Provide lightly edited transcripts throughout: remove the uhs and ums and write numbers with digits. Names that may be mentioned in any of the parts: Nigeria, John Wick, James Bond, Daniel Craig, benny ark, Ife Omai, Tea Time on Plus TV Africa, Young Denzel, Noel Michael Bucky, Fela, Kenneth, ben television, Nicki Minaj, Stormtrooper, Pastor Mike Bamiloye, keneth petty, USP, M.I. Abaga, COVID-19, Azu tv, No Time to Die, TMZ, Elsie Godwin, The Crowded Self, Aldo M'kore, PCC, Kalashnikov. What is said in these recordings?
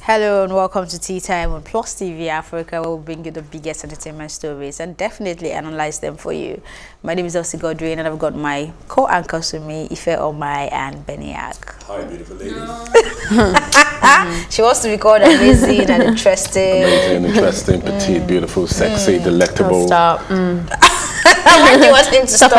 Hello and welcome to Tea Time on Plus TV Africa, where we'll bring you the biggest entertainment stories and definitely analyze them for you. My name is Elsie Godwin and I've got my co-anchors with me, Ife Omai and Beniak. Hi, beautiful ladies. She wants to be called amazing and interesting. Amazing, interesting, petite, beautiful, sexy, delectable. Stop. Stop, I like it. Stop,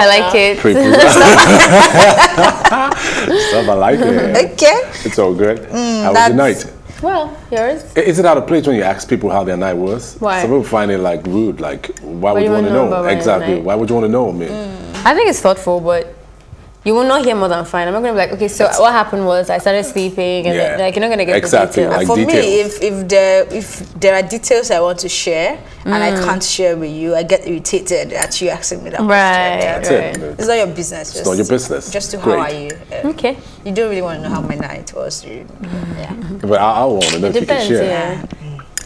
I like it. Okay. It's all good. How was your night? Well, yours? Is it out of place when you ask people how their night was? Why? Some people find it like rude, like why would you want to know? Exactly, why would you want to know, man? I think it's thoughtful, but you will not hear more than fine. I'm not going to be like, okay, so what happened was I started sleeping and then, like, you're not going to get the details. Like for me, if there are details I want to share and I can't share with you, I get irritated at you asking me that question. That's it. It's not your business. It's not your business. Just to how are you? Okay. You don't really want to know how my night was. Yeah. But I want to know if you can share. Yeah.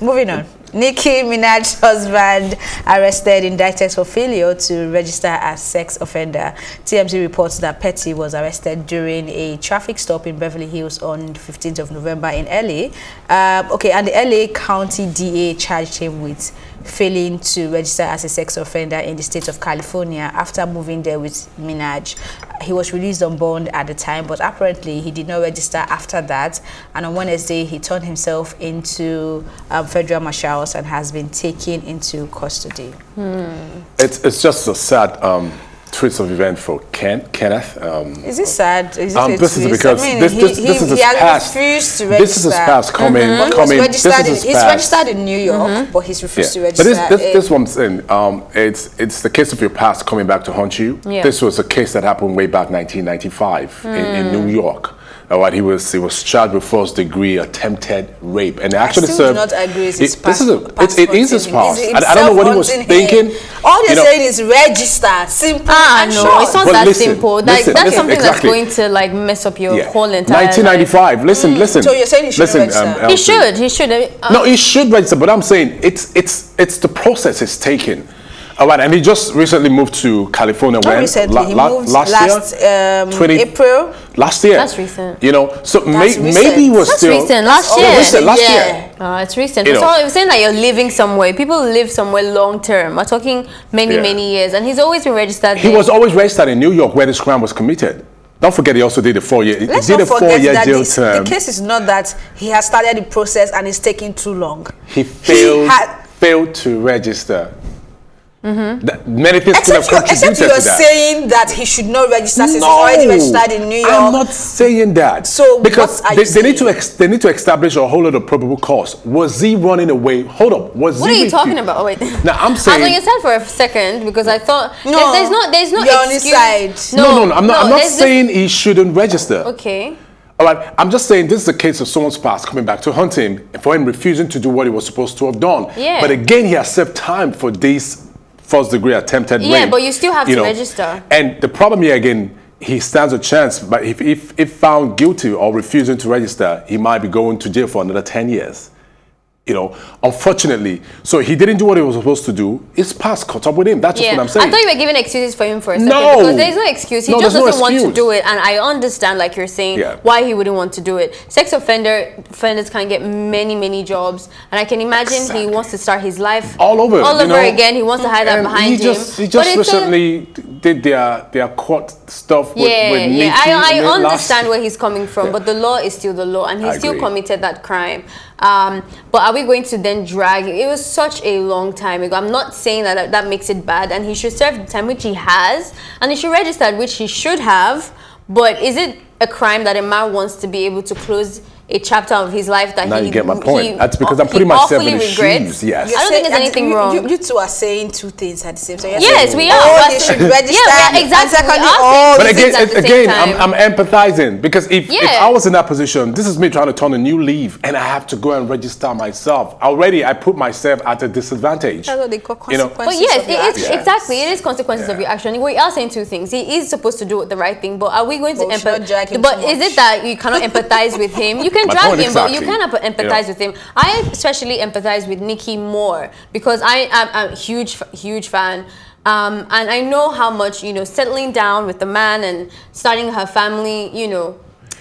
Moving on. Nicki Minaj's husband arrested, indicted for failure to register as sex offender. TMZ reports that Petty was arrested during a traffic stop in Beverly Hills on 15th of November in LA. And the LA County DA charged him with failing to register as a sex offender in the state of California after moving there with Minaj. He was released on bond at the time, but apparently he did not register after that. And on Wednesday, he turned himself into federal marshals and has been taken into custody. It's just a sad twist of event for Kenneth. Is it sad? Is it this is because this is his past. This is his past coming. He's registered in New York, but he's refused to register. But this one thing, it's the case of your past coming back to haunt you. Yeah. This was a case that happened way back 1995 in New York. All right, he was charged with first degree attempted rape, and actually served. I still do not agree. It is his past. I don't know what he was thinking. All they're saying is register, simple. No, it's not that simple. That's something that's going to like mess up your whole entire. 1995. Listen. So you're saying he should register? He should register. But I'm saying it's the process it's taken. All right, and he just recently moved to California. He moved last year, April. Last year. That's recent. You know, so maybe he was that's still... That's recent, last year. It's recent. So I was saying that you're living somewhere. People live somewhere long term. We're talking many years. And he's always been registered there. He was always registered in New York where this crime was committed. Don't forget he also did a four-year jail term. The case is not that he has started the process and it's taking too long. He failed to register. That many things could have contributed to that. Except you're saying that he should not register since he's already registered in New York. I'm not saying that. So because they need to establish a whole lot of probable cause. Was he running away? Hold up. What are you talking about? Oh wait. Now I'm saying. I was on your side for a second because I thought there's no excuse. On his side. No. I'm not saying he shouldn't register. Okay. All right, I'm just saying this is a case of someone's past coming back to hunt him and for him refusing to do what he was supposed to have done. Yeah. But again, he has served time for these. First degree attempted rape. Yeah, but you still have to register. And the problem here again, he stands a chance, but if found guilty or refusing to register, he might be going to jail for another 10 years. You know, unfortunately. So he didn't do what he was supposed to do. His past caught up with him. That's just what I'm saying. I thought you were giving excuses for him for a second. No. Because there's no excuse. He just doesn't want to do it. And I understand, like you're saying, why he wouldn't want to do it. Sex offenders can get many, many jobs. And I can imagine he wants to start his life all over again. He wants to hide that behind him. He just recently did their court stuff with Nicki. I understand where he's coming from. But the law is still the law. And he still committed that crime. But are we going to then drag it? It was such a long time ago. I'm not saying that makes it bad, and he should serve the time, which he has, and he should register, which he should have. But is it a crime that a man wants to be able to close a chapter of his life that you get my point? That's because I'm putting myself in his shoes. Yes, I don't think there's anything wrong. You two are saying two things at the same time. Yes, we are. They should register. But again, I'm empathizing because if I was in that position, this is me trying to turn a new leaf, and I have to go and register myself. Already, I put myself at a disadvantage. That's what they call consequences. But yes, it is exactly. It is consequences of your action. We are saying two things. He is supposed to do the right thing, but are we going to empathize? But is it that you cannot empathize with him? You can. But you cannot empathize with him. I especially empathize with Nicki more because I am a huge fan, and I know how much settling down with the man and starting her family,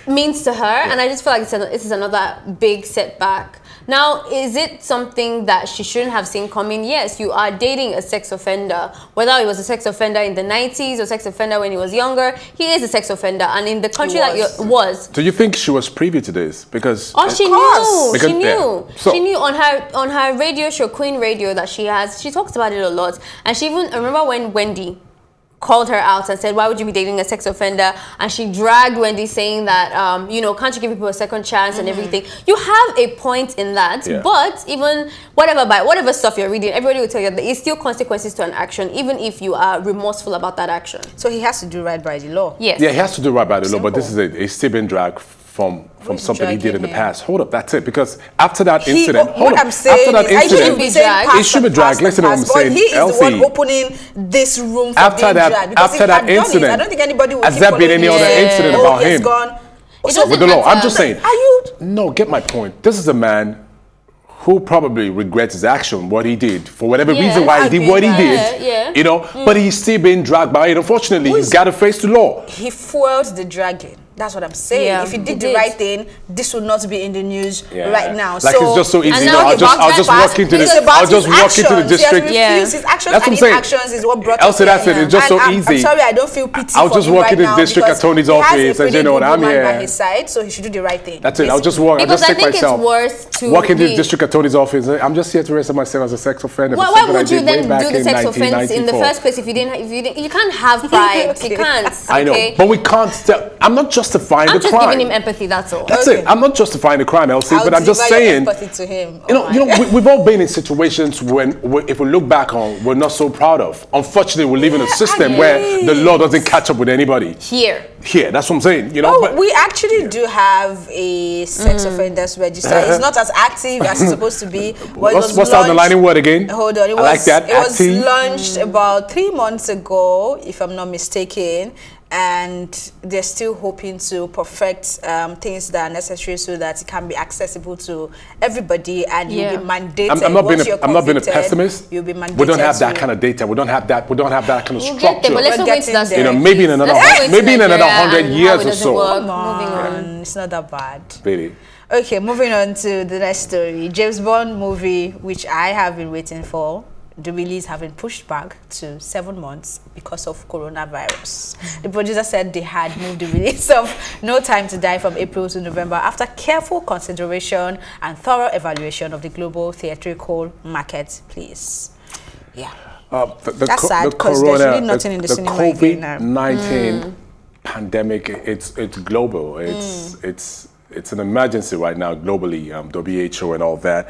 means to her, yeah. And I just feel like this is another big setback. Now, is it something that she shouldn't have seen coming? Yes, you are dating a sex offender. Whether he was a sex offender in the 90s or sex offender when he was younger, he is a sex offender. And in the country that you was. Do you think she was privy to this? Because she knew. Yeah. So, she knew on her radio show, Queen Radio, that she has. She talks about it a lot, and she even remember when Wendy called her out and said, why would you be dating a sex offender? And she dragged Wendy saying that, you know, can't you give people a second chance and everything? You have a point in that, yeah. But even whatever stuff you're reading, everybody will tell you that there is still consequences to an action, even if you are remorseful about that action. So he has to do right by the law. Yes. Yeah, he has to do right by the law, but this is a sibling drag from something he did in the past. Hold up, that's it. Because after that incident, it should be dragged. Listen to what I'm saying. He is the one opening this room for being dragged. After that incident, I don't think anybody would. Has there been any other incident about him? With the law, I'm just saying. Are you? No, get my point. This is a man who probably regrets his action, what he did, for whatever reason why he did what he did, you know, but he's still being dragged by it. Unfortunately, he's got to face the law. He fueled the dragging. That's what I'm saying. Yeah, if you did the right thing, this would not be in the news right now. Like, so, it's just so easy. I'll just walk into the district. His actions and inactions is what brought Elsie, that's it. It's just so easy. I'm sorry, I don't feel pity. I'll just walk into the district attorney's office and you know what, I'm here. By his side, so he should do the right thing. That's it. I'll just walk. I'll just take myself. Walk into the district attorney's office. I'm just here to register myself as a sex offender. Why would you then do the sex offense in the first place if you didn't? You can't have pride. You can't. I know, but we can't. I'm not just. I'm just giving him empathy, that's all. That's it. I'm not justifying the crime, Elsie, but I'm just saying. To him. You know, we've all been in situations when, if we look back on, we're not so proud of. Unfortunately, we're living in a system where the law doesn't catch up with anybody. Here, that's what I'm saying. You know, well, we actually do have a sex offenders register. It's not as active as it's supposed to be. Well, what's the underlining word again? Hold on. It was launched about 3 months ago, if I'm not mistaken. And they're still hoping to perfect things that are necessary so that it can be accessible to everybody, and you'll be mandated. I'm not being a pessimist. You'll be mandated. We don't have that kind of data. We don't have that. We don't have that kind of structure. Maybe in another, maybe in another 100 years or so. Moving on, it's not that bad. Really. Okay, moving on to the next story. James Bond movie, which I have been waiting for. The release has been pushed back to 7 months because of coronavirus. The producer said they had moved the release of No Time to Die from April to November after careful consideration and thorough evaluation of the global theatrical market. Please. Yeah. That's sad because there's really nothing in the cinema again now. The COVID-19 pandemic, it's global. It's an emergency right now globally, WHO and all that.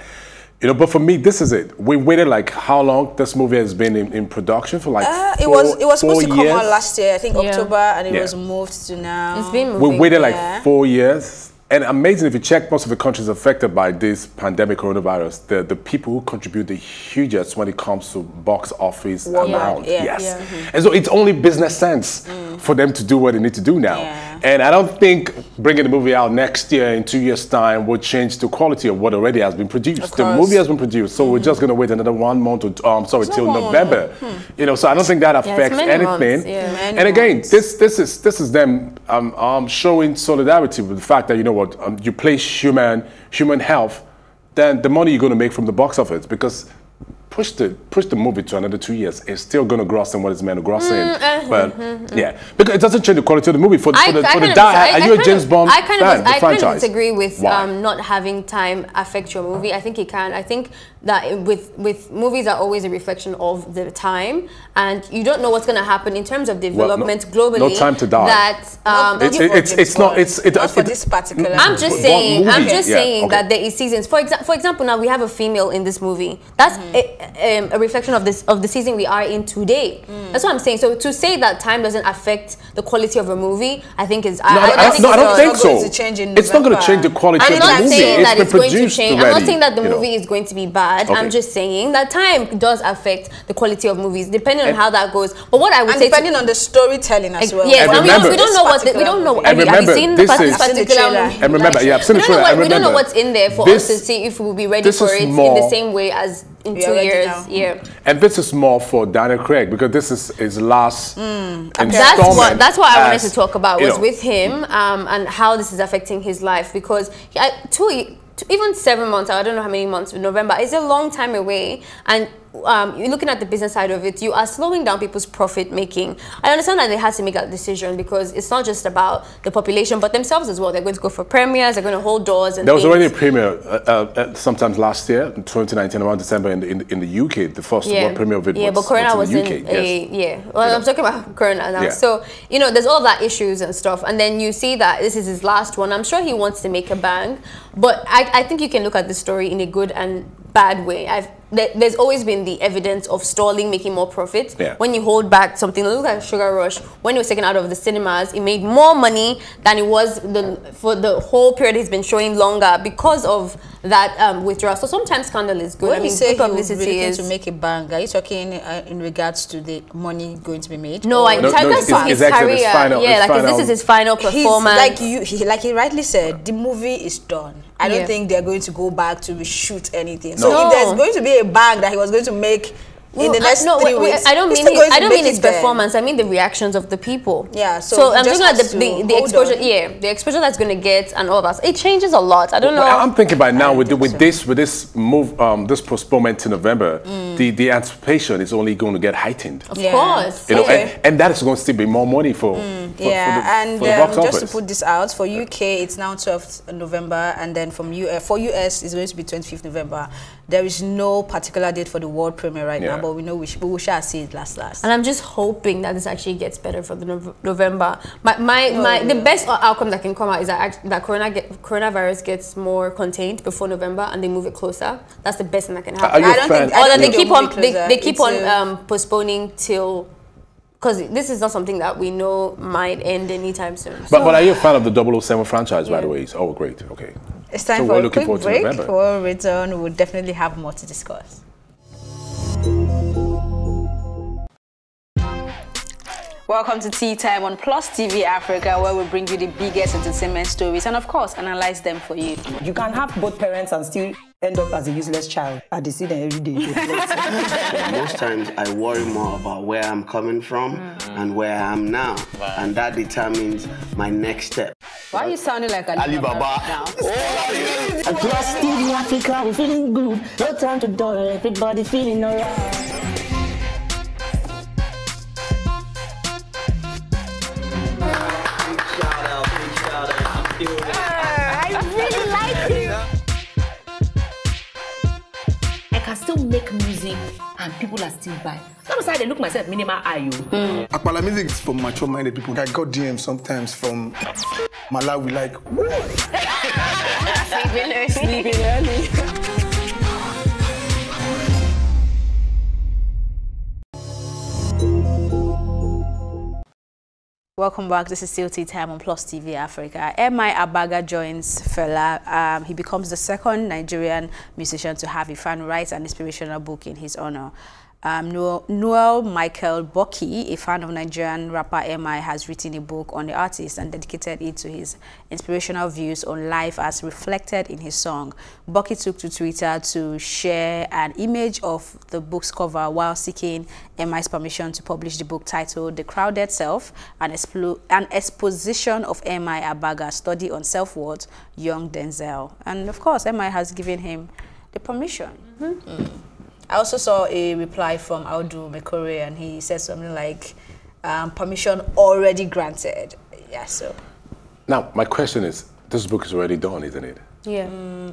You know, but for me, this is it. We waited like how long? This movie has been in production for like It was supposed to come out last year, I think October, and it was moved to now. It's been moving. We waited like 4 years. And amazing, if you check most of the countries affected by this pandemic coronavirus, the people who contribute the hugest when it comes to box office amount. And so it's only business sense for them to do what they need to do now. And I don't think bringing the movie out next year, in 2 years' time, will change the quality of what already has been produced. The movie has been produced, so we're just going to wait another 1 month or till November. You know, so I don't think that affects anything. And again, this is them showing solidarity with the fact that, you know, you place human health, then the money you're going to make from the box office, because push the movie to another 2 years, it's still going to gross in what it's meant to gross in. Because it doesn't change the quality of the movie for the die. Are you a James Bond fan? I kind of disagree with not having time affect your movie. I think it can. I think that with movies are always a reflection of the time, and you don't know what's going to happen in terms of development globally. No Time to Die. That I'm just saying that there is seasons. For example, now we have a female in this movie. That's a reflection of the season we are in today. That's what I'm saying. So to say that time doesn't affect the quality of a movie, I think is I don't think so. It's not going to change the quality of the movie. I'm not saying that the movie is going to be bad. bad. Okay. I'm just saying that time does affect the quality of movies, depending on how that goes. But what I would say, depending on the storytelling as well. Yes, and remember, we don't know. Have you seen this particular movie? And remember, yeah, I've seen the trailer. We don't know what's in there for us to see if we will be ready for it in the same way as in 2 years. Yeah. And this is more for Daniel Craig, because this is his last installment. That's what I wanted to talk about, was with him and how this is affecting his life, because even 7 months, I don't know how many months, November is a long time away, and you're looking at the business side of it, you are slowing down people's profit making. I understand that they have to make that decision, because it's not just about the population but themselves as well. They're going to go for premieres, they're going to hold doors and things. There was already a premiere sometimes last year, 2019, around December, in the UK, the first world premiere of it was in the UK. I'm talking about Corona now. So, you know, there's all of that issues and stuff, and then you see that this is his last one. I'm sure he wants to make a bang, but I think you can look at the story in a good and bad way. There's always been the evidence of stalling, making more profit. When you hold back something, look at Sugar Rush. When it was taken out of the cinemas, it made more money than it was for the whole period it's been showing longer, because of that withdrawal. So sometimes scandal is good. When you say publicity is to make a bang, are you talking in regards to the money going to be made? No, I think his career. This is his final performance. Like he rightly said, the movie is done. I don't think they're going to go back to reshoot anything. So if there's going to be a bang that he was going to make in the next 3 weeks. I don't mean his performance. I mean the reactions of the people. Yeah. So I'm talking about the exposure. The exposure that's going to get and all of us. It changes a lot. I don't know. I'm thinking about now with this move, this postponement to November, the anticipation is only going to get heightened. Of course. You know, and that is going to still be more money for the box office. Just to put this out, for UK it's now 12th November, and then for US it's going to be 25th November. There is no particular date for the world premiere right now, but we know we shall see it last. And I'm just hoping that this actually gets better for the November. The best outcome that can come out is that coronavirus gets more contained before November and they move it closer. That's the best thing that can happen. They keep on postponing till. Because this is not something that we know might end anytime soon. But are you a fan of the 007 franchise, by the way? Oh, great. Okay. It's time for a quick break. Before we return, we'll definitely have more to discuss. Welcome to Tea Time on Plus TV Africa, where we bring you the biggest entertainment stories and, of course, analyze them for you. You can have both parents and still end up as a useless child. I decide every day. Most times I worry more about where I'm coming from and where I am now. Wow. And that determines my next step. Why are you sounding like Alibaba now? At Plus TV Africa, we're feeling good. No time to die, everybody feeling alright. Make music and people are still buying. Sometimes I look myself minimal IU. Apala music is for mature-minded people. I got DMs sometimes from Malawi, like sleeping early. Welcome back. This is still Tea Time on Plus TV Africa. M.I. Abaga joins Fela. He becomes the second Nigerian musician to have a fan write an inspirational book in his honor. Noel Michael Bucky, a fan of Nigerian rapper M.I., has written a book on the artist and dedicated it to his inspirational views on life as reflected in his song. Bucky took to Twitter to share an image of the book's cover while seeking M.I.'s permission to publish the book, titled The Crowded Self, an exposition of M.I. Abaga's study on self-worth, Young Denzel. And of course, M.I. has given him the permission. I also saw a reply from Aldo M'kore, and he said something like, permission already granted. Yeah, so. Now, my question is, this book is already done, isn't it? Yeah.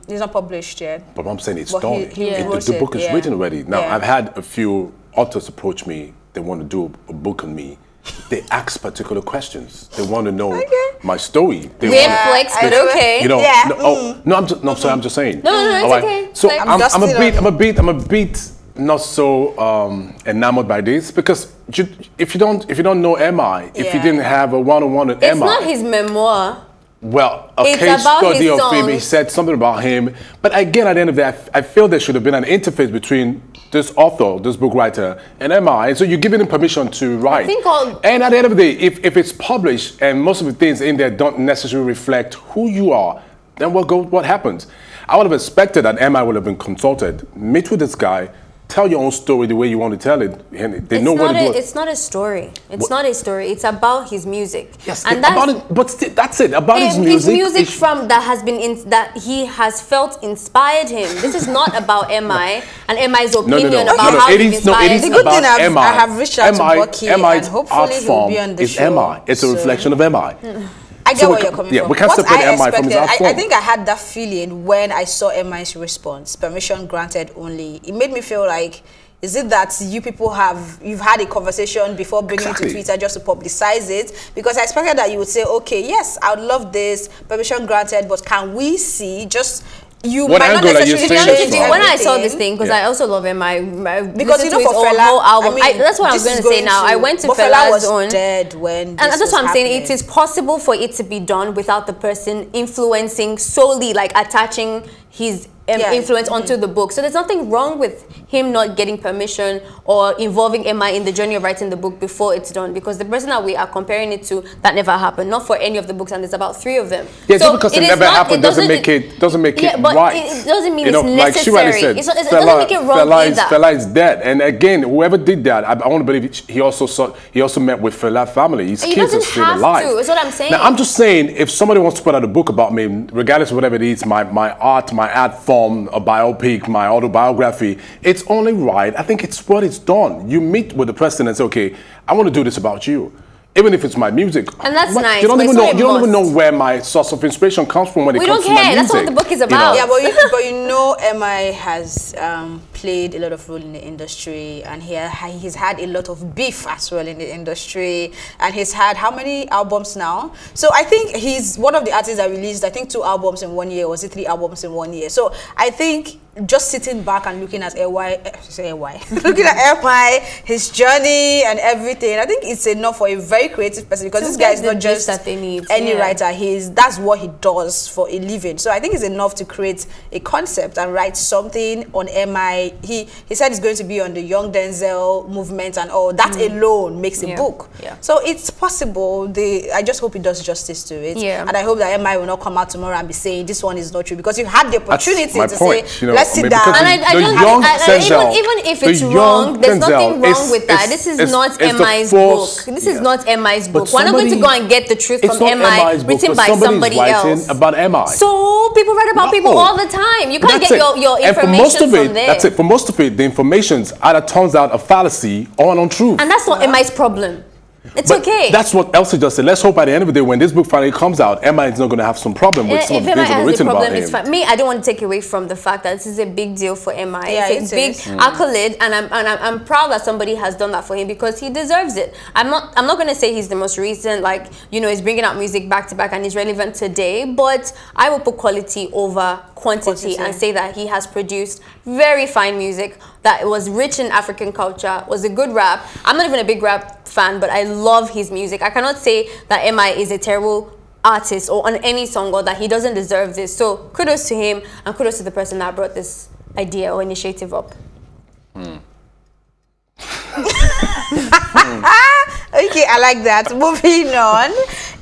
It's not published yet. But I'm saying it's done. The book is written already. Now, I've had a few authors approach me. They want to do a book on me. They ask particular questions. They want to know my story. They want to, you know, I'm just saying. No, it's okay. So like, I'm a bit not so enamored by this, because if you don't know M.I., if you didn't have a one-on-one with M.I., it's not his memoir. Well, a it's case study of him, he said something about him. But again, at the end of that, I feel there should have been an interface between this author, this book writer, and M.I. And so you're giving him permission to write. And at the end of the day, if it's published and most of the things in there don't necessarily reflect who you are, then what happens? I would have expected that M.I. would have been consulted. Meet with this guy. Tell your own story the way you want to tell it. They know what to do. It's not a story. It's not a story. It's about his music. Yes, and about it. But still, that's it. About his music. It's music from that has been that he has felt inspired him. This is not about M.I. and M.I.'s opinion about how he's inspired. It's good thing I have reached out to Bucky, and hopefully he'll be on the show. M.I. It's a reflection of M.I. I get where you're coming from. We can't separate MI from his art form. I think I had that feeling when I saw MI's response, permission granted only. It made me feel like, is it that you people you've had a conversation before bringing it to Twitter just to publicize it? Because I expected that you would say, okay, yes, I would love this, permission granted, but can we see just... You might not necessarily when I saw this thing, because I also love MI because you know for Fela, album. That's what I was going to say now. I went to Fela's own dead when, and that's what I'm saying. It is possible for it to be done without the person influencing solely, like attaching his influence onto the book. So there's nothing wrong with him not getting permission or involving MI in the journey of writing the book before it's done, because the person that we are comparing it to, that never happened. Not for any of the books, and there's about 3 of them. Yeah, so because it never happened doesn't make it right. It doesn't mean it's necessary. Like she said, it doesn't make it wrong either. Fela is dead, and again, whoever did that, I want to believe he also met with Fela family. His kids are still alive. That's what I'm saying. Now I'm just saying, if somebody wants to put out a book about me, regardless of whatever it is, my art, my ad form, a biopic, my autobiography, it's only right. I think it's what it's done. You meet with the person and say, okay, I want to do this about you. Even if it's my music. And that's nice. You don't even know where my source of inspiration comes from when it comes to my music. That's what the book is about. You know? Yeah, but you know M.I. has played a lot of role in the industry, and he's had a lot of beef as well in the industry, and he's had how many albums now? So I think he's one of the artists that released, I think, 2 albums in one year, or was it 3 albums in one year? So I think just sitting back and looking at M.I, his journey and everything, I think it's enough for a very creative person, because this guy is not just any writer. That's what he does for a living. So I think it's enough to create a concept and write something on M.I. He said it's going to be on the Young Denzel movement and all. That alone makes a book. Yeah. So it's possible. I just hope it does justice to it. Yeah. And I hope that M.I. will not come out tomorrow and be saying this one is not true, because you had the opportunity to say, you know, let's sit down. And even if it's wrong, there's nothing wrong with that. This is not M.I.'s book. This is not M.I.'s book. We're not going to go and get the truth from M.I. written by somebody else. About M.I. So people write about people all the time. You can't get your information from there. That's it. For most of it, the information either turns out a fallacy or an untruth. And that's not M.I.'s problem. It's okay. That's what Elsie just said. Let's hope by the end of the day, when this book finally comes out, M.I. is not going to have some problem with some of the things that were written about him. Me, I don't want to take away from the fact that this is a big deal for M.I. Yeah, it's a big accolade, and I'm proud that somebody has done that for him, because he deserves it. I'm not going to say he's the most recent, like, you know, he's bringing out music back to back and he's relevant today, but I will put quality over quantity and say that he has produced very fine music that was rich in African culture, was a good rap. I'm not even a big rap fan, but I love his music. I cannot say that M.I. is a terrible artist or on any song, or that he doesn't deserve this. So kudos to him, and kudos to the person that brought this idea or initiative up. Okay, I like that. Moving on.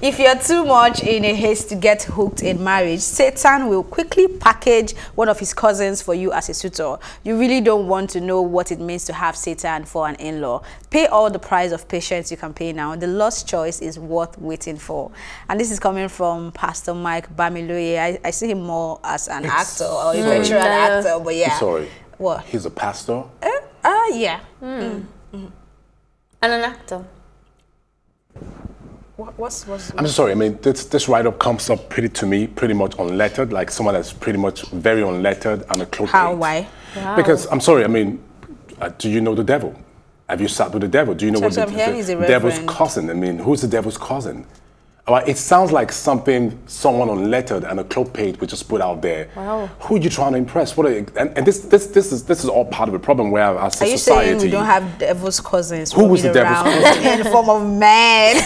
If you're too much in a haste to get hooked in marriage, Satan will quickly package one of his cousins for you as a suitor. You really don't want to know what it means to have Satan for an in-law. Pay all the price of patience you can pay now. The lost choice is worth waiting for. And this is coming from Pastor Mike Bamiloye. I see him more as an actor or eventual actor, but yeah. I'm sorry. What? He's a pastor? Yeah. And an actor. I'm sorry. I mean, this write-up comes up pretty much unlettered, like someone that's pretty much very unlettered and a close. How? Why? Wow. Because I'm sorry. I mean, do you know the devil? Have you sat with the devil? Do you know what the devil's cousin? I mean, who's the devil's cousin? It sounds like something someone on Lettered and a club page would just put out there. Wow. Who are you trying to impress? What are you, and this is all part of a problem where as a society, you saying we don't have devil's cousins? Who was the devil's cousin? In the form of man.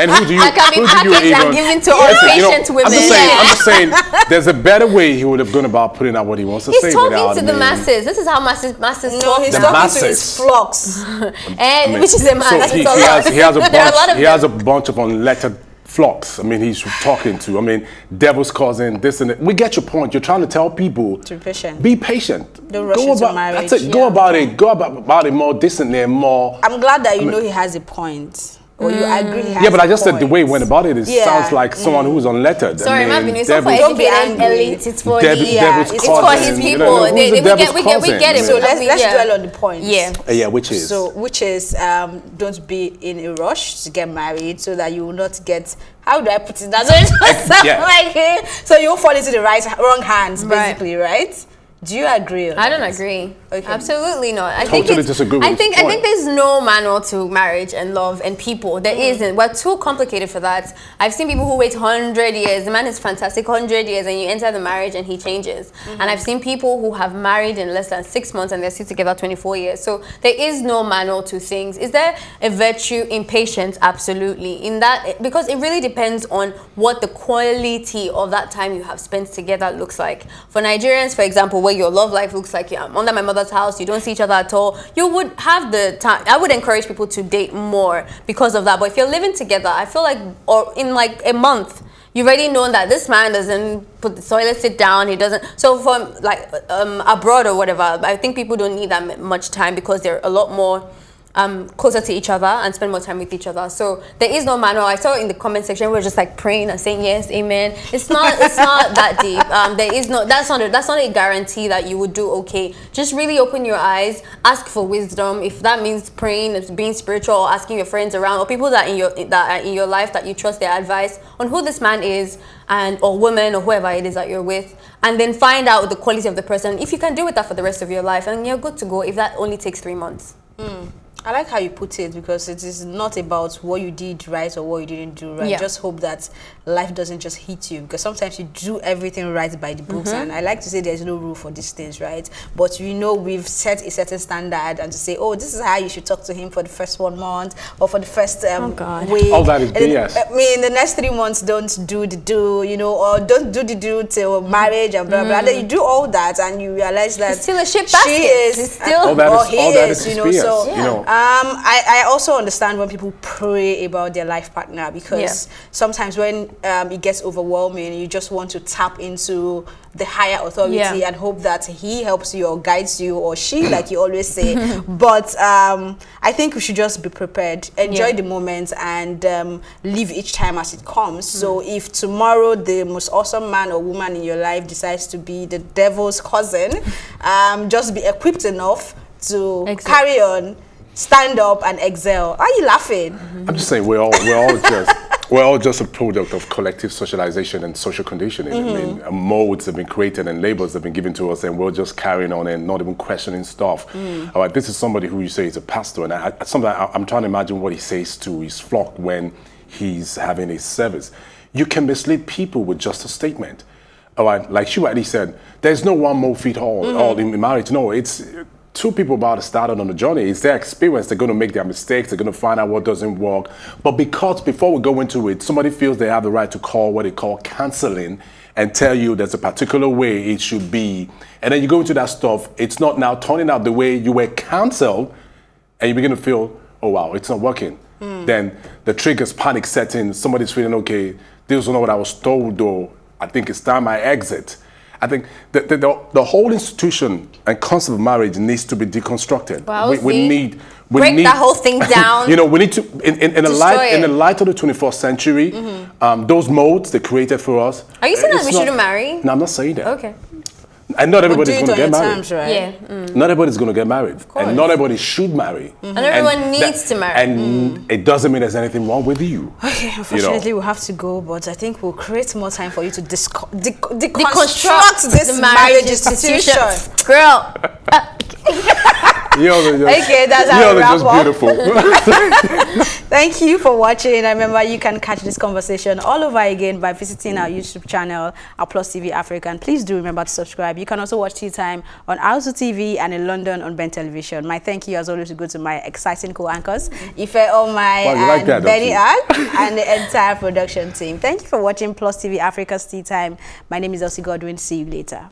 And who do you? That can be packaged and given to all patient women. I'm just saying, there's a better way he would have gone about putting out what he wants to say. He's talking to the masses. This is how masses talk. He's talking to his flocks, and which is a mass. He has a bunch of unlettered flocks. I mean, he's talking to. I mean, devil's cousin, this and that. We get your point. You're trying to tell people to be patient. Be patient. Don't rush into marriage. That's it. Go about it more decently and more. I'm glad that you know he has a point. Or you agree? Yeah, but I just said the way he went about it. Sounds like someone who's unlettered. Sorry, I mean, it's not for educated elite. It's for his people. We get it. So let's dwell on the point. Yeah. Yeah, which is don't be in a rush to get married so that you will not get. How do I put it? That's like so you fall into the wrong hands, basically, right? Do you agree? I don't agree. Okay. Absolutely not. I think there's no manual to marriage and love and people. There isn't. We're too complicated for that. I've seen people who wait 100 years. The man is fantastic, 100 years, and you enter the marriage and he changes. And I've seen people who have married in less than 6 months and they're still together 24 years. So there is no manual to things. Is there a virtue in patience? Absolutely. In that, because it really depends on what the quality of that time you have spent together looks like. For Nigerians, for example, where your love life looks like I'm under my mother's house, you don't see each other at all, you would have the time. I would encourage people to date more because of that. But if you're living together, I feel like, or in like a month, you've already known that this man doesn't put the toilet sit down, he doesn't. So from like abroad or whatever, I think people don't need that much time because they're a lot more closer to each other and spend more time with each other. So there is no manual. I saw in the comment section we're just like praying and saying yes, amen. It's not that deep. There is no. That's not a guarantee that you would do okay. Just really open your eyes. Ask for wisdom. If that means praying, it's being spiritual, or asking your friends around or people that are in your life that you trust their advice on who this man is and or woman or whoever it is that you're with, and then find out the quality of the person. If you can do with that for the rest of your life, and you're good to go. If that only takes 3 months. I like how you put it because it is not about what you did right or what you didn't do right. Yeah. Just hope that life doesn't just hit you because sometimes you do everything right by the books. And I like to say there's no rule for these things, right? But you know we've set a certain standard and to say, oh, this is how you should talk to him for the first 1 month or for the first week. All that is BS. I mean, the next 3 months, don't do the do, you know, or don't do the do till marriage and blah, blah, blah. You do all that and you realize that it's still a shit basket. He is, you know, BS. So... Yeah. You know, I also understand when people pray about their life partner because sometimes when it gets overwhelming, you just want to tap into the higher authority and hope that he helps you or guides you or she, like you always say. But I think we should just be prepared, enjoy the moment, and live each time as it comes. So if tomorrow the most awesome man or woman in your life decides to be the devil's cousin, just be equipped enough to carry on. Stand up and excel. Are you laughing? I'm just saying we're all just a product of collective socialization and social conditioning. I mean, molds have been created and labels have been given to us, and we're just carrying on and not even questioning stuff. All right, this is somebody who you say is a pastor, and sometimes I'm trying to imagine what he says to his flock when he's having a service. You can mislead people with just a statement. All right, like she already said, there's no one more fit all in marriage. No, it's. Two people about to start on the journey. It's their experience. They're going to make their mistakes. They're going to find out what doesn't work. But because before we go into it, somebody feels they have the right to call what they call counseling and tell you there's a particular way it should be. And then you go into that stuff. It's not now turning out the way you were counseled. And you begin to feel, oh, wow, it's not working. Then the triggers, panic setting. Somebody's feeling, okay, this is not what I was told, though. I think it's time I exit. I think the whole institution and concept of marriage needs to be deconstructed. Wow, we need that whole thing down. You know, we need to in the light of the 21st century, those modes they created for us. Are you saying that we shouldn't marry? No, I'm not saying that. Okay. And not everybody's going to get married. Terms, right? Not everybody's going to get married. Of course. And not everybody should marry. And everyone needs to marry. And it doesn't mean there's anything wrong with you. Okay, unfortunately, we'll have to go, but I think we'll create more time for you to deconstruct this marriage institution. Girl. Okay, that's how we wrap up. Beautiful. Thank you for watching. I remember you can catch this conversation all over again by visiting our YouTube channel, our Plus TV Africa. And please do remember to subscribe. You can also watch Tea Time on Azu TV and in London on Ben Television. My thank you as always to go to my exciting co-anchors, Ife Omai and Benny Ag, and the entire production team. Thank you for watching Plus TV Africa's Tea Time. My name is Elsie Godwin. See you later.